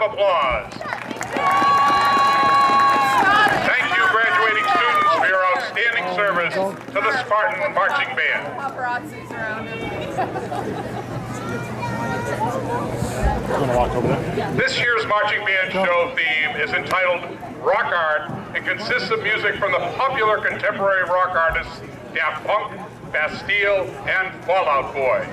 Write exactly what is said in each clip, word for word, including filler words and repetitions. of applause. Thank you, graduating students, for your outstanding service to the Spartan Marching Band. Paparazzi's around him. This year's Marching Band show theme is entitled Rock Art and consists of music from the popular contemporary rock artists Daft Punk, Bastille, and Fall Out Boy.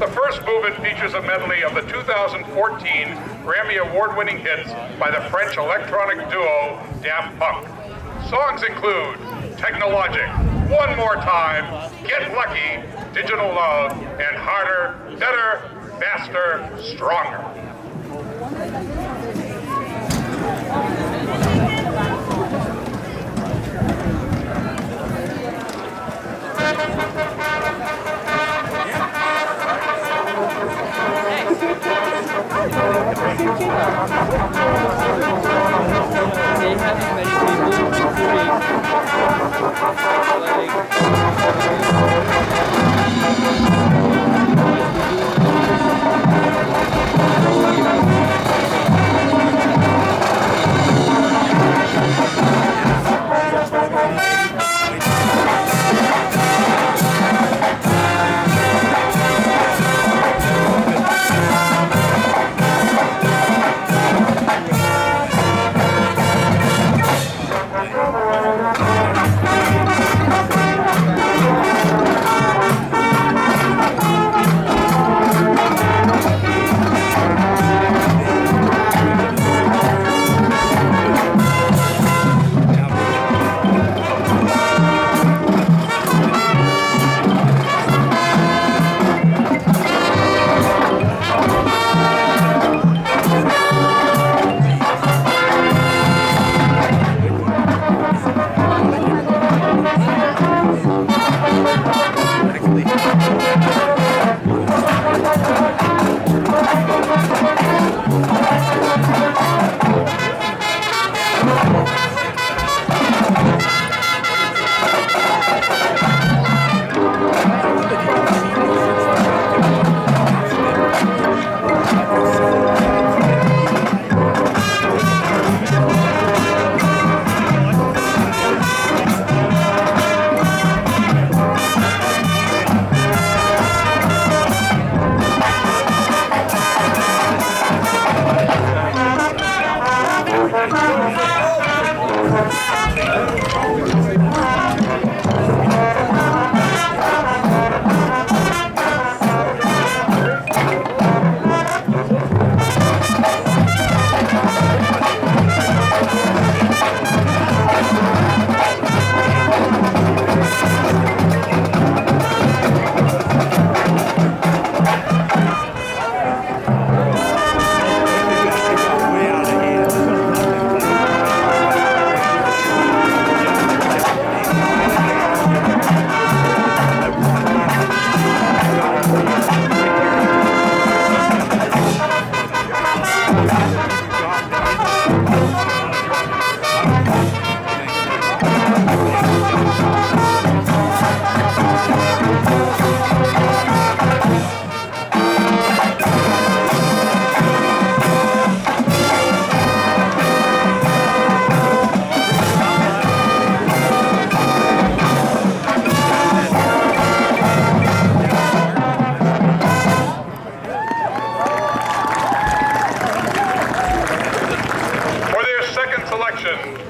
The first movement features a medley of the two thousand fourteen Grammy Award-winning hits by the French electronic duo Daft Punk. Songs include Technologic, One More Time, Get Lucky, Digital Love, and Harder, Better, Faster, Stronger.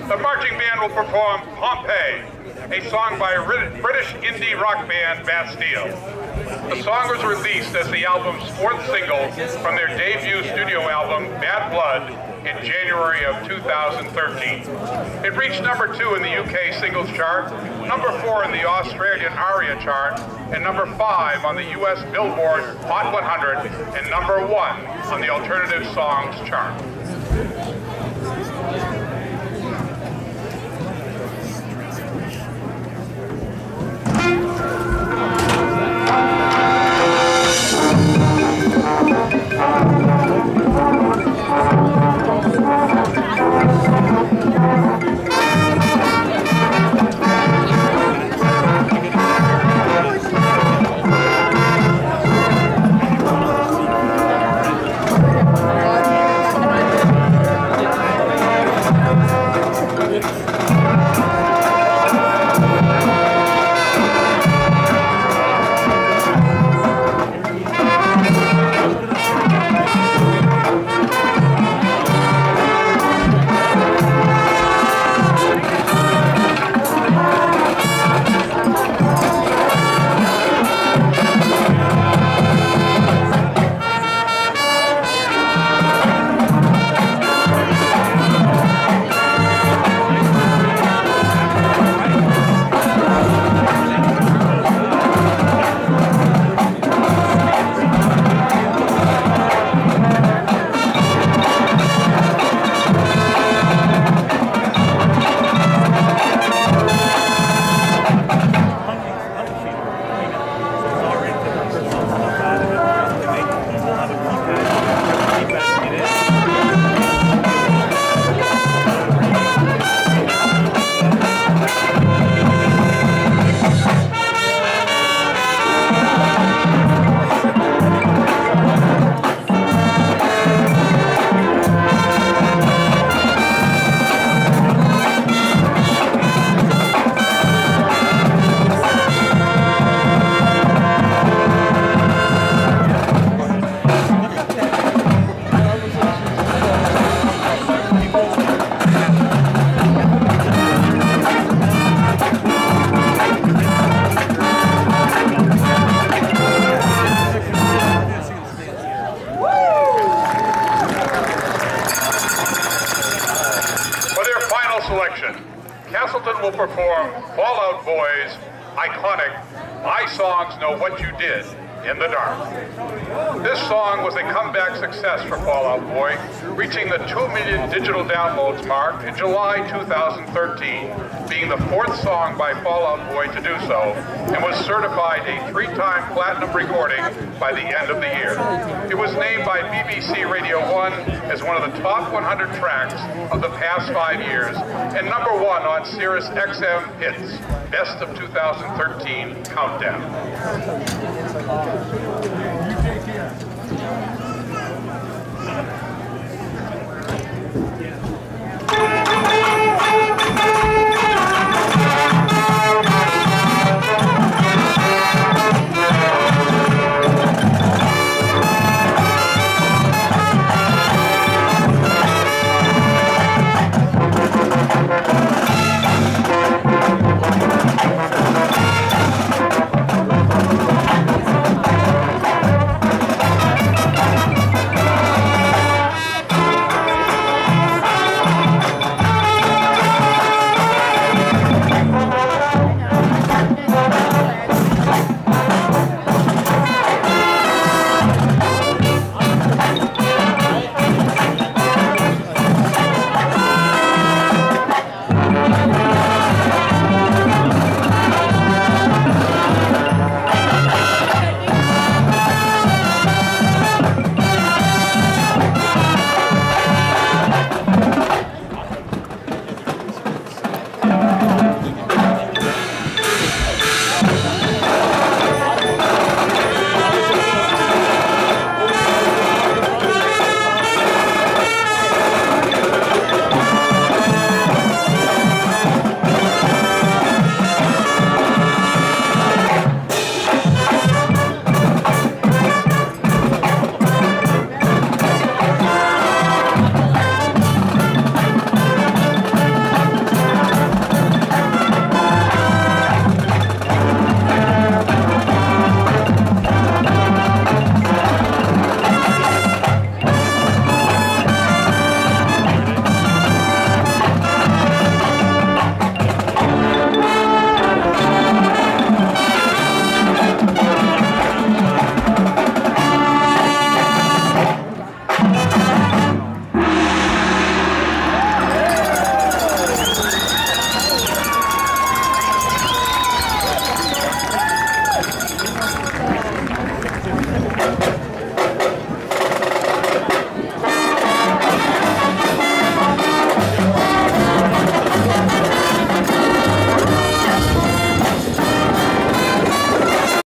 The marching band will perform Pompeii, a song by British indie rock band Bastille. The song was released as the album's fourth single from their debut studio album Bad Blood in January of two thousand thirteen. It reached number two in the U K singles chart, number four in the Australian ARIA chart, and number five on the U S Billboard Hot one hundred, and number one on the Alternative Songs chart. Thank you. selection, Castleton will perform Fall Out Boy's iconic My Songs Know What You Did in the Dark. This song was a comeback success for Fall Out Boy, reaching the two million digital downloads mark in July two thousand thirteen, being the fourth song by Fall Out Boy to do so, and was certified a three-time platinum recording by the end of the year. It was named by B B C Radio one as one of the top one hundred tracks of the past five years, and number one on Sirius X M Hits, Best of two thousand thirteen Countdown.